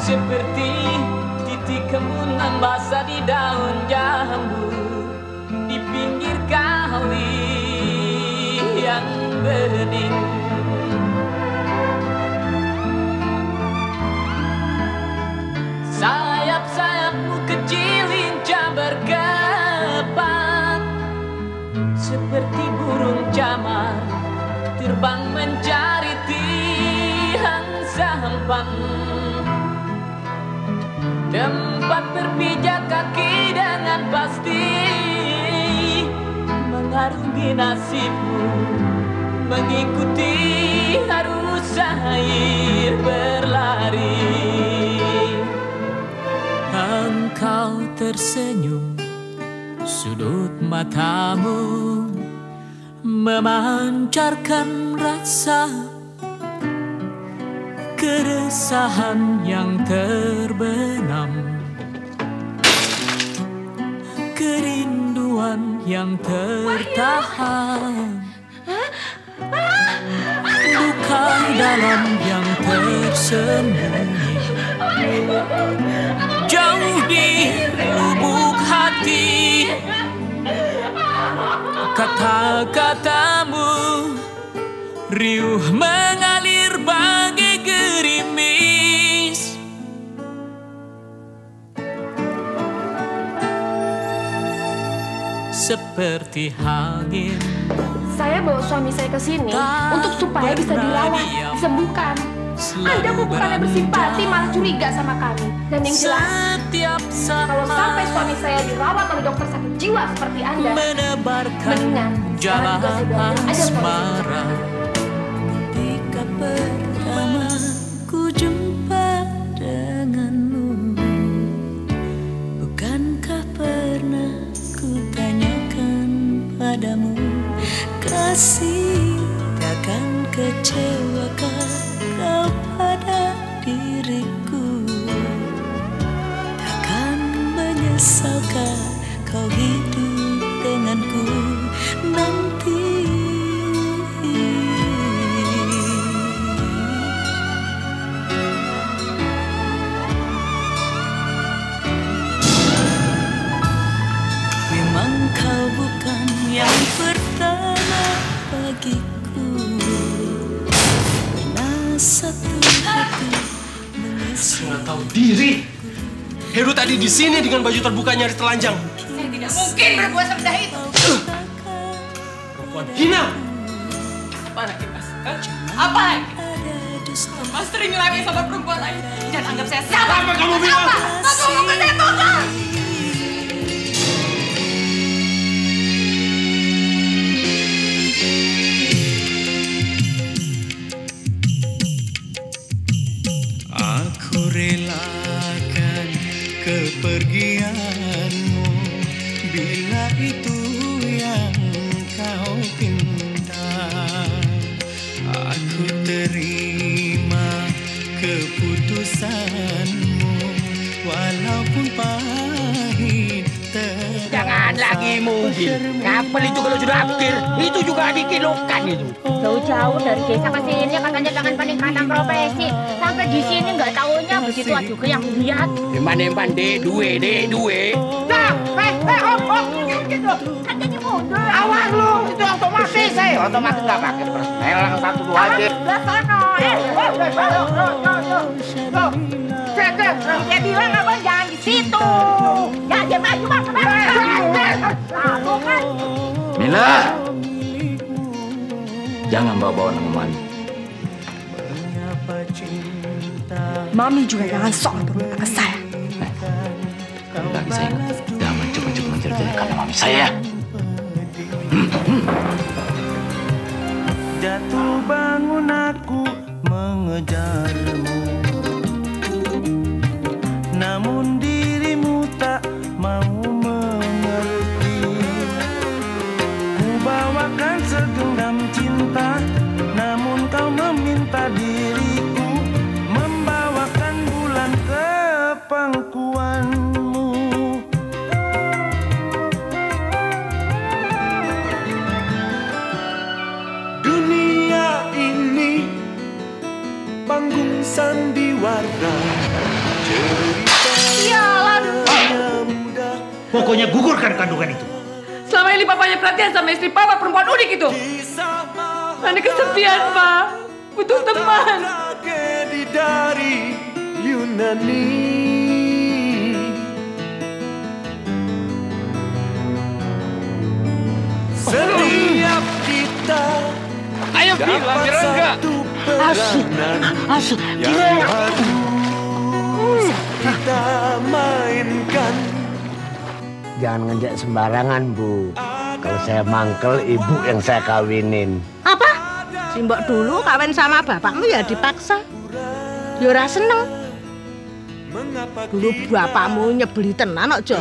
seperti titik kemunan basah di daun jambu di pinggir kali yang bening. Sayap-sayapmu kecil lincah berkembang seperti burung camar terbang mencari tiang sampan, tempat berpijak kaki dengan pasti mengarungi nasibmu, mengikuti arus air berlari. Engkau tersenyum, sudut matamu memancarkan rasa keresahan yang terbenam, kerinduan yang tertahan, luka dalam yang tersembunyi jauh di lubuk hati. Kata-katamu riuh mengalir bagai gerimis. Seperti angin. Saya bawa suami saya ke sini untuk supaya bisa dirawat, disembuhkan. Anda bukannya bersimpati malah curiga sama kami. Dan yang jelas, kalau sampai suami saya dirawat oleh dokter sakit jiwa seperti Anda, mendingan sekarang juga saya bilang aja suami. Ketika pertama ku jumpa denganmu, bukankah pernah ku tanyakan padamu, kasih takkan kecewakah kau pada diriku? Takkan menyesalkah kau hidup denganku nanti? Memang kau bukan yang pertama bagiku, satu hati mengisi. Nggak tahu diri. Heru tadi di sini dengan baju terbuka nyari telanjang. Saya tidak mungkin berbuat serendah itu. Perempuan hina. Apa lagi Mas? Apa lagi? Mas sering ngelewati sama perempuan lain dan anggap saya salah. Apa kamu bilang? Aku bukan saya tukang. Relakan kepergianmu bila itu yang kau pinta. Aku terima keputusanmu walaupun pahit terasa. Jangan lagi mungkin. Kapal itu kalau sudah akhir itu juga dikilokan itu. Jauh-jauh dari desa ke sini katanya jangan peningkatan profesi. Sampai di sini nggak tahunya begitu juga yang lihat. Empan-empan duwe. Nah, om, gitu. Katanya mundur. Awas lu, itu otomatis saya. Otomatis nggak pakai personel, langsung satu dua aja. Tuh, saya bilang abang jangan di situ. Jangan dia maju. Mila, jangan bawa-bawa nama Mami. Mami juga jangan sok turun atas saya. Nggak bisa ingat. Jangan mencoba-coba menjelek-jelek karena Mami saya. Jatuh bangun aku mengejarmu, namun dirimu tak mau mengerti. Ku bawakan segenggam cinta, namun kau meminta diriku membawakan bulan ke pangkuanmu. Dunia ini panggung sandiwara. Sialan. Pokoknya gugurkan kandungan itu. Selama ini papanya perhatian sama istri papa perempuan unik itu. Nani kesepian, Pak. Butuh teman. Tragedi dari Yunani. Setiap kita ayo bilang kira enggak asyik yang harus kita mainkan. Jangan ngejek sembarangan, Bu. Kalau saya mangkel, ibu yang saya kawinin. Apa? Si mbok dulu kawin sama bapakmu ya dipaksa. Yora seneng. Dulu bapakmu nyebeli tenan kok, Jo.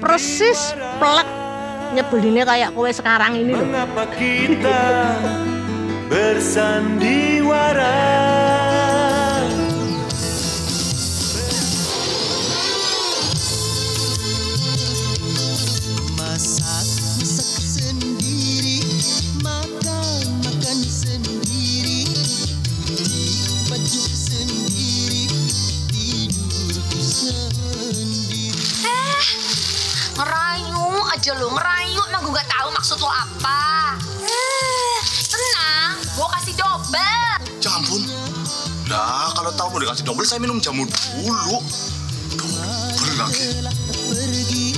Persis pelek. Nyebelinnya kayak kowe sekarang ini loh. Mengapa kita bersandiwara? Masak sendiri, makan sendiri, cuci baju sendiri, tidur sendiri. Merayu aja lo, merayu emang gue gak tahu maksud lo apa. Tenang, gue kasih dobel. Jampun, nah kalau tahu mau dikasih dobel saya minum jamu dulu. Dobel lagi. Pergi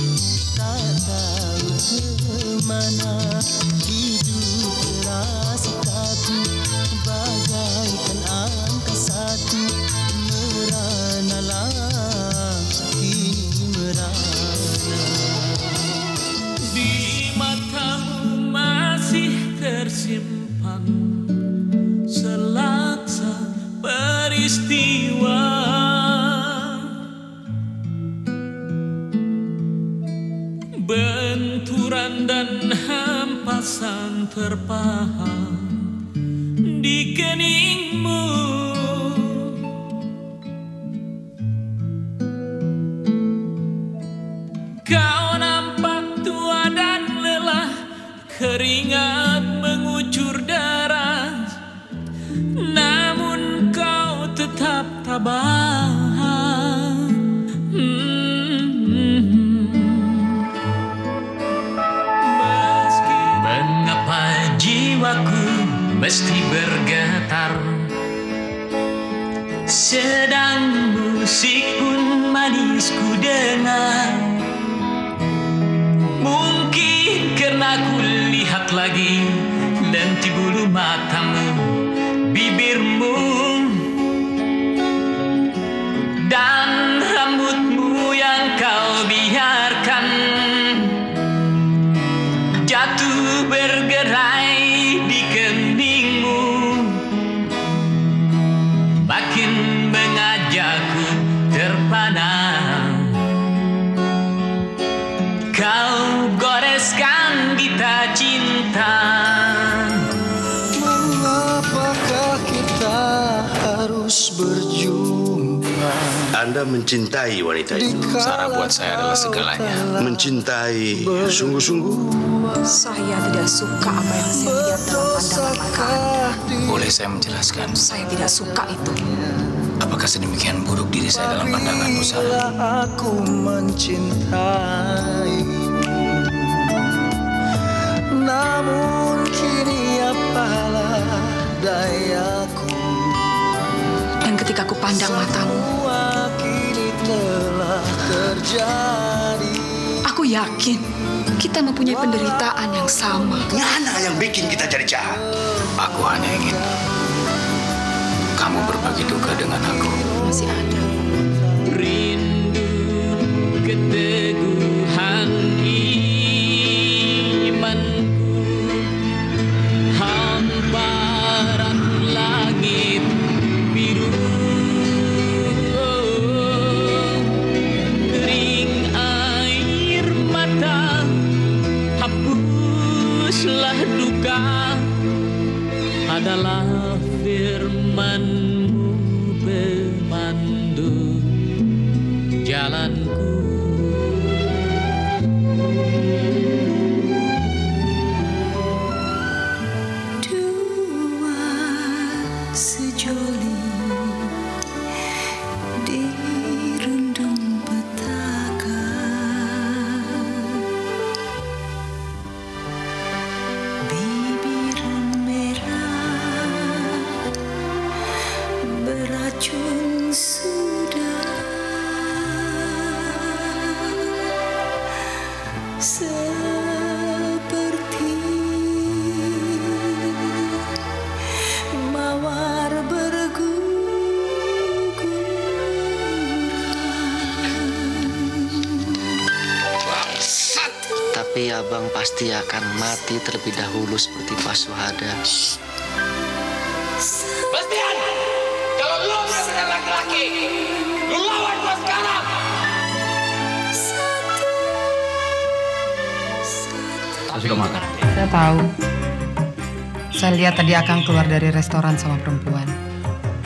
tak tahu kemana, hidup terasa kabut bagaikan angka satu merana lagi merana. Tersimpan selaksa peristiwa, benturan dan hempasan terpahat di keningmu. Kau nampak tua dan lelah, keringat mengucur darah, namun kau tetap tabah. Mengapa jiwaku mesti bergetar, sedang musik pun manis ku dengar. Mungkin karena ku lihat lagi lenti bulu matamu, bibirmu, dan rambutmu yang kau biarkan jatuh bergerai di keningmu, makin mengajakku terpana. Kau goreskan kita cinta. Anda mencintai wanita itu. Sarah buat saya adalah segalanya. Mencintai sungguh-sungguh. Saya tidak suka apa yang saya lihat dalam pandangan mata Anda. Boleh saya menjelaskan? Saya tidak suka itu. Apakah sedemikian buruk diri saya dalam pandanganmu, Sarah? Aku mencintai, namun kini apalah dayaku. Dan ketika aku pandang matamu, aku yakin kita mempunyai penderitaan yang sama. Ngana yang bikin kita jadi jahat. Aku hanya ingin kamu berbagi duka dengan aku. Masih ada rindu keteguhan imanku, hamparan langit biru. Hapuslah duka adalah firmanmu pemandu jalanku. Dua sejoli. berujung sudah seperti mawar berguguran. Bangsat! Tapi abang pasti akan mati terlebih dahulu seperti Pak Suhada. Laki-laki, lu lawan gua sekarang. Saya sudah makan. Saya tahu. Saya lihat tadi Akang keluar dari restoran sama perempuan.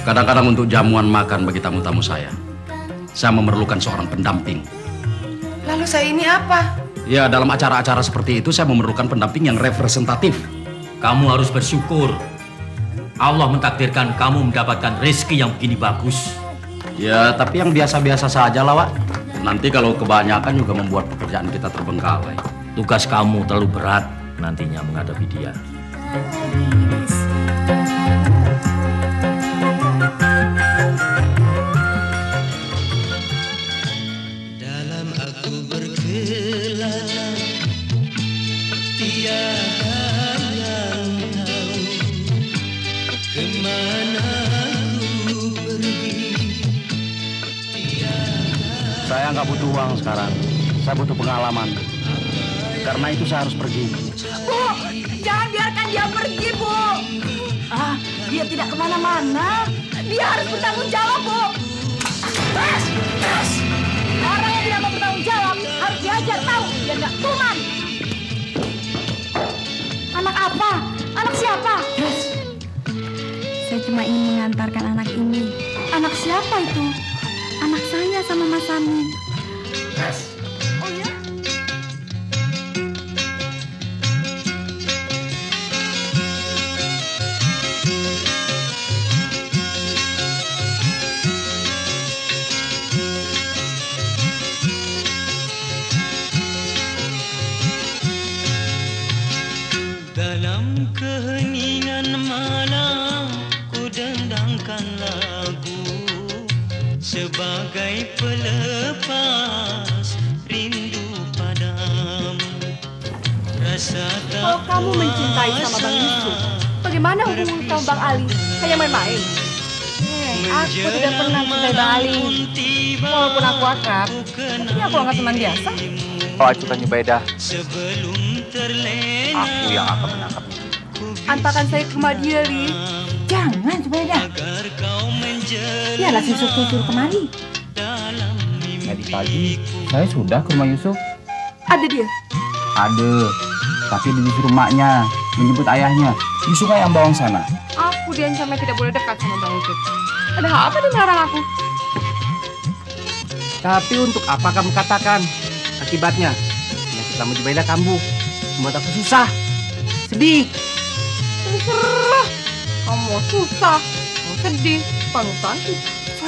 Kadang-kadang untuk jamuan makan bagi tamu-tamu saya memerlukan seorang pendamping. Lalu saya ini apa? Ya, dalam acara-acara seperti itu saya memerlukan pendamping yang representatif. Kamu harus bersyukur. Allah mentakdirkan kamu mendapatkan rezeki yang begini bagus. Ya, tapi yang biasa-biasa saja lah, Wak. Nanti kalau kebanyakan juga membuat pekerjaan kita terbengkalai. Tugas kamu terlalu berat nantinya menghadapi dia. Dalam aku bergelar tiada saya nggak butuh uang sekarang, saya butuh pengalaman. Karena itu saya harus pergi. Bu, jangan biarkan dia pergi, Bu. Ah, dia tidak kemana-mana. Dia harus bertanggung jawab, Bu. Tes. Orang yang tidak mau bertanggung jawab harus diajar tahu, biar nggak tuman. Anak apa? Anak siapa? Yes. Saya cuma ingin mengantarkan anak ini. Anak siapa itu? Anak saya sama Mas Sami. Yes. Oh ya? Dalam keheningan malam ku dendangkan lagu sebagai pelepas rindu padamu. Rasa kalau kamu mencintai sama Bang Yusuf, bagaimana hubungan kamu Bang Ali? Hanya main-main. Aku tidak pernah mencintai Bang Ali. Walaupun aku akrab, tapi aku anggap teman biasa. Oh, acukan Nyubaidah. Aku yang akan menangkapnya. Antarkan saya ke Madiali. Jangan, Nyubaidah. Biarlah Yusuf tidur kemari. Tadi pagi saya sudah ke rumah Yusuf. Ada dia? Ada, tapi disuruh maknya menyebut ayahnya. Yusuf yang bawang sana. Aku diancamnya tidak boleh dekat sama Bang Yusuf. Ada hal apa dia melarang aku? Tapi untuk apa kamu katakan? Akibatnya, penyakit lama Jubaidah kambuh. Membuat aku susah, sedih. Terserah, kamu mau susah, mau sedih. Panggil suara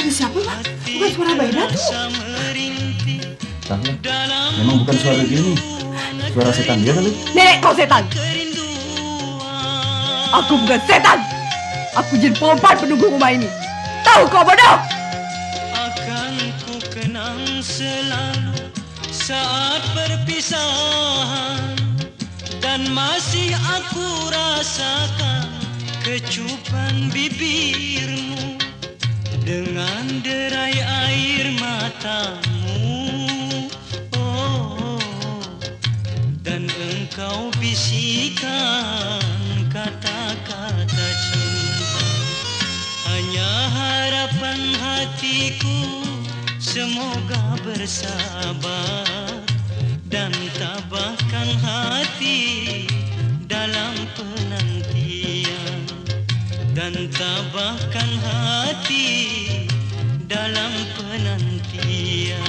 siapa, Pak? Bukan suara Baidah tuh. Tahu, memang bukan suara dia nih. Suara setan dia kali. Nenek kau setan. Aku bukan setan. Aku jin pompa penunggu rumah ini. Tahu kau bodoh? Akan ku kenang selalu saat perpisahan dan masih aku rasakan kecupan bibirmu. Dengan derai air matamu, oh, dan engkau bisikan kata-kata cinta. Hanya harapan hatiku, semoga bersabar dan tabahkan hati dalam penantian. Dan tabahkan hati dalam penantian.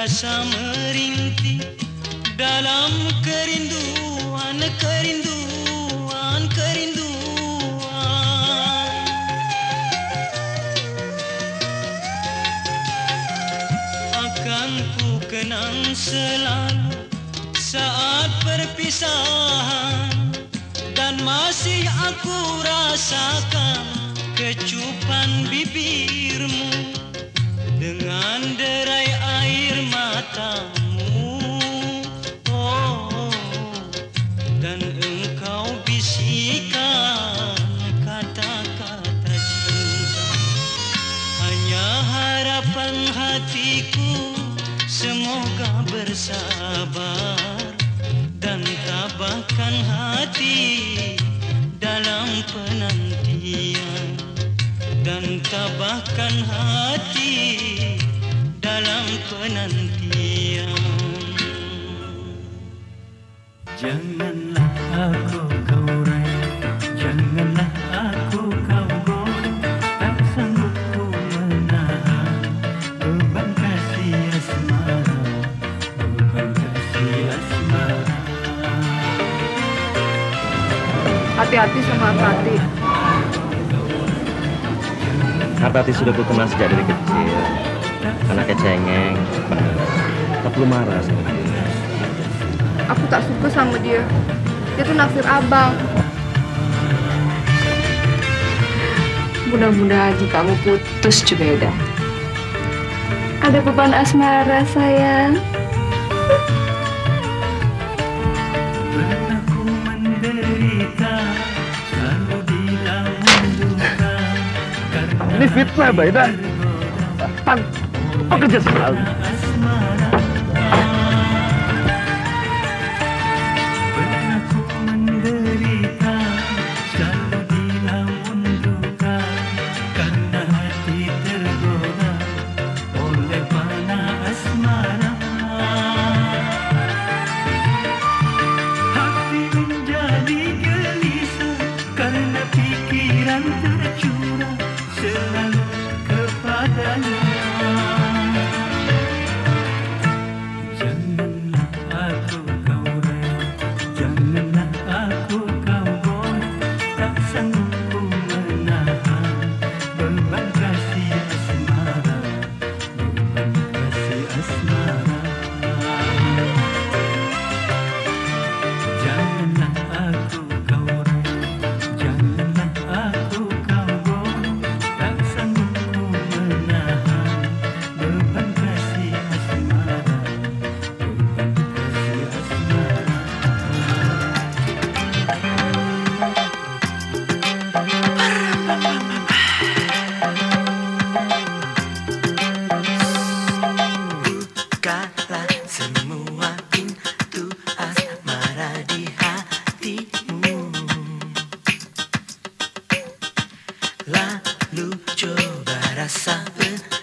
rasa merintih dalam kerinduan, akan ku kenang selalu saat perpisahan, dan masih aku rasakan kecupan bibirmu dengan derai air matamu. Oh, dan engkau bisikan kata-kata cinta, hanya harapan hatiku semoga bersabar dan tabahkan hati dalam penantian, dan tabahkan hati dalam penantian. Janganlah aku kau raih, janganlah aku kau goyah, tak sanggup ku menahan beban kasih asmara, Hati-hati sama hati. Hartati sudah kukenal sejak dari kecil. Anaknya cengeng, tak perlu marah sama dia. Aku tak suka sama dia. Dia tuh naksir abang. Mudah-mudahan kamu putus juga udah. Ada beban asmara sayang. Ini fitnah, Mbak Ida. Tan, pekerja sekali. Lalu coba rasa